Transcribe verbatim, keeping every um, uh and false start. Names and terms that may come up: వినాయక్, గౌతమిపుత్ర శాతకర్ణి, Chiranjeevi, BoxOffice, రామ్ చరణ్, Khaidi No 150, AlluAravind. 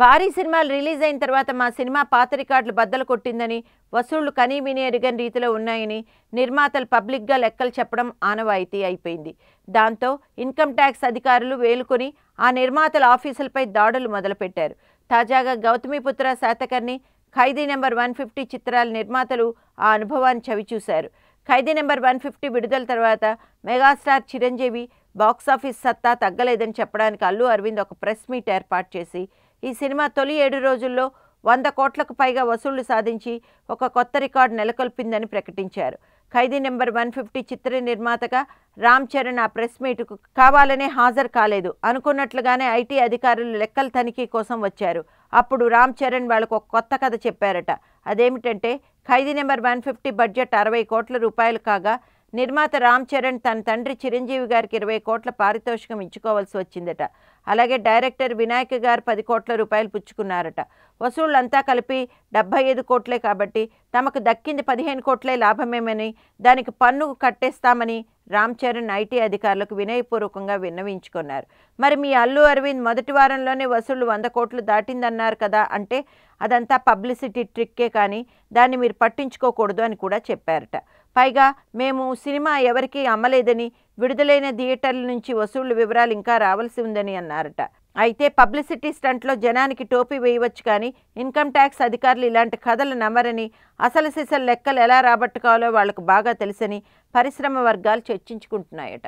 భారీ సినిమాలు రిలీజ్ అయిన తర్వాత మా సినిమా పాత రికార్డులు బద్దలు కొట్టిందని వసూళ్లు కనీవిని ఎరగని రీతిలో ఉన్నాయని నిర్మాతలు పబ్లిక్ గా లెక్కలు చెప్పడం ఆనవాయితీ అయిపోయింది. దాంతో ఇన్కమ్ ట్యాక్స్ అధికారులు వేలుకొని ఆ నిర్మాతల ఆఫీసులపై దాడులు మొదలుపెట్టారు. తాజాగా గౌతమిపుత్ర శాతకర్ణి Khaidi number one fifty చిత్రాల నిర్మాతలు ఆ అనుభవాన్ని చవిచూశారు. ఖైదీ నెంబర్ వన్ ఫిఫ్టీ విడుదల తర్వాత మెగాస్టార్ చిరంజీవి బాక్సాఫీస్ సత్తా తగ్గలేదని చెప్పడానికి అల్లు అరవింద్ ఒక ప్రెస్ మీట్ ఏర్పాటు చేసి ఈ సినిమా తొలి ఏడు రోజుల్లో వంద కోట్లకు పైగా వసూళ్లు సాధించి ఒక కొత్త రికార్డు నెలకొల్పిందని ప్రకటించారు. ఖైదీ నెంబర్ వన్ ఫిఫ్టీ చిత్ర నిర్మాతగా రామ్ చరణ్ ఆ ప్రెస్ మీట్కు కావాలనే హాజరు కాలేదు. అనుకున్నట్లుగానే ఐటీ అధికారులు లెక్కల తనిఖీ కోసం వచ్చారు. అప్పుడు రామ్ చరణ్ వాళ్ళకు ఒక కొత్త కథ చెప్పారట. అదేమిటంటే Khaidi number one fifty budget అరవై కోట్ల రూపాయలు కాగా నిర్మాత రామ్ చరణ్ తన తండ్రి చిరంజీవి గారికి ఇరవై కోట్ల పారితోషికం ఇచ్చుకోవాల్సి వచ్చిందట. అలాగే డైరెక్టర్ వినాయక్ గారు పది కోట్ల రూపాయలు పుచ్చుకున్నారట. వసూళ్లంతా కలిపి డెబ్బై ఐదు కోట్లే కాబట్టి తమకు దక్కింది పదిహేను కోట్లే లాభమేమని దానికి పన్ను కట్టేస్తామని రామ్ చరణ్ ఐటీ అధికారులకు వినయపూర్వకంగా విన్నవించుకున్నారు. మరి మీ అల్లు అరవింద్ మొదటి వారంలోనే వసూళ్లు వంద కోట్లు దాటిందన్నారు కదా అంటే అదంతా పబ్లిసిటీ ట్రిక్కే, కానీ దాన్ని మీరు పట్టించుకోకూడదు అని కూడా చెప్పారట. పైగా మేము సినిమా ఎవరికీ అమ్మలేదని, విడుదలైన థియేటర్ల నుంచి వసూళ్ల వివరాలు ఇంకా రావాల్సి ఉందని అన్నారట. అయితే పబ్లిసిటీ స్టంట్లో జనానికి టోపీ వేయవచ్చు, కానీ ఇన్కమ్ ట్యాక్స్ అధికారులు ఇలాంటి కథలు నమ్మరని, అసలు సిసలు లెక్కలు ఎలా రాబట్టుకోవాలో వాళ్లకు బాగా తెలుసని పరిశ్రమ వర్గాలు చర్చించుకుంటున్నాయట.